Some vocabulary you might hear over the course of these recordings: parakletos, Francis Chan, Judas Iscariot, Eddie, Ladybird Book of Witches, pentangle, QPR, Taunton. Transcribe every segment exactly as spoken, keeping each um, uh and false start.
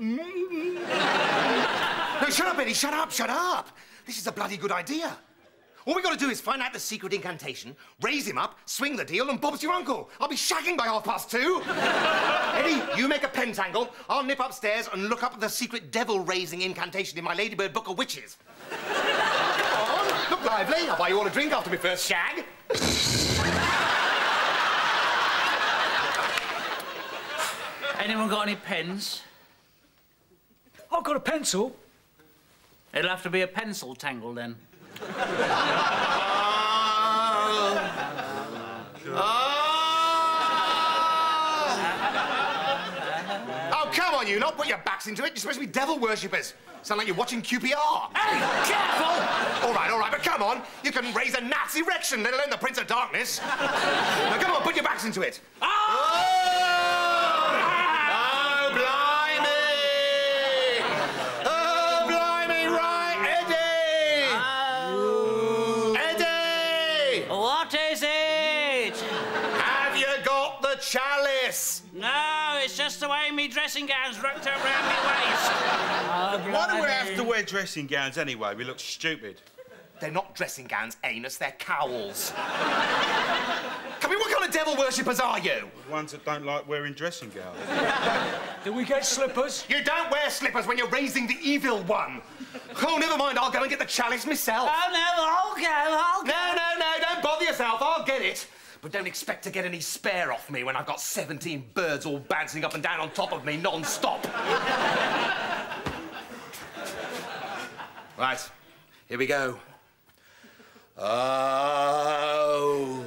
No, shut up, Eddie, shut up, shut up. This is a bloody good idea. All we got to do is find out the secret incantation, raise him up, swing the deal, and Bob's your uncle. I'll be shagging by half past two. Eddie, you make a pentangle. I'll nip upstairs and look up the secret devil-raising incantation in my Ladybird Book of Witches. Come on, look lively. I'll buy you all a drink after my first shag. Anyone got any pens? I've got a pencil. It'll have to be a pencil tangle, then. Oh. Oh. Oh, come on, you lot. Put your backs into it. You're supposed to be devil worshippers. Sound like you're watching Q P R. Hey, careful! All right, all right, but come on. You can raise a gnat's erection, let alone the Prince of Darkness. Now, come on, put your backs into it. Oh! Oh, blimey! Chalice! No, it's just the way me dressing gown's rucked up round me waist. Oh, why do we have to wear dressing gowns anyway? We look stupid. They're not dressing gowns, anus, they're cowls. Come here, what kind of devil worshippers are you? The ones that don't like wearing dressing gowns. Do we get slippers? You don't wear slippers when you're raising the evil one. Oh, never mind, I'll go and get the chalice myself. Oh, no, I'll go, I'll go. No, no, no, don't bother yourself, I'll get it. But don't expect to get any spare off me when I've got seventeen birds all bouncing up and down on top of me non-stop. Right, here we go. Oh.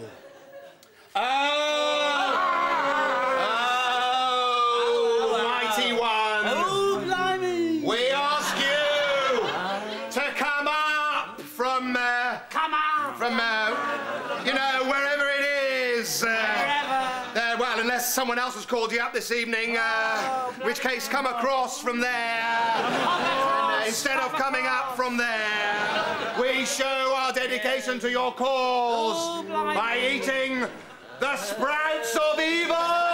Oh. Oh, mighty one. Oh, blimey. We ask you to come up from... Uh, come up. From, uh, you know, wherever... Uh, uh, well, unless someone else has called you up this evening, uh, oh, in which case come across from there. And, uh, instead of coming up from there, we show our dedication to your cause by eating the sprouts of evil.